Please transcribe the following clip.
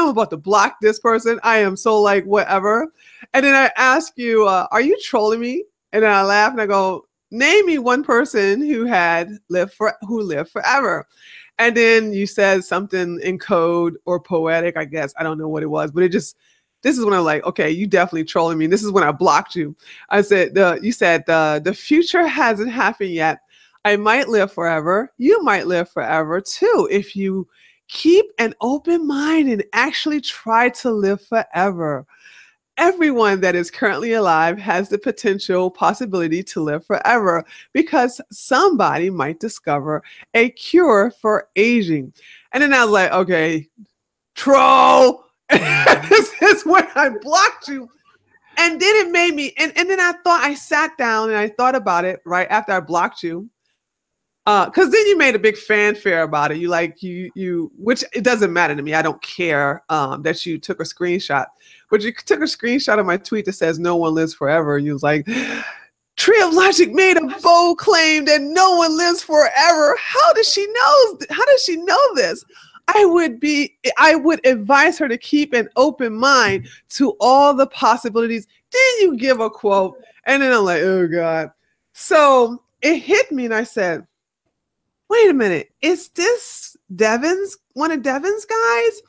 I'm about to block this person. I am so like, whatever. And then I ask you, are you trolling me? And then I laugh and I go, name me one person who lived forever. And then you said something in code or poetic, I guess. I don't know what it was, but it just, this is when I'm like, okay, you definitely trolling me. This is when I blocked you. I said, you said the future hasn't happened yet. I might live forever. You might live forever too, if you keep an open mind and actually try to live forever. Everyone that is currently alive has the potential possibility to live forever because somebody might discover a cure for aging. And then I was like, okay, troll. This is when I blocked you. And then it made me, and then I thought, I sat down and I thought about it right after I blocked you. Because then you made a big fanfare about it. You like, you, which it doesn't matter to me. I don't care that you took a screenshot. But you took a screenshot of my tweet that says, no one lives forever. And you was like, Tree of Logic made a bold claim that no one lives forever. How does she know this? I would advise her to keep an open mind to all the possibilities. Then you give a quote. And then I'm like, oh God. So it hit me and I said, wait a minute, is this one of Devin's guys?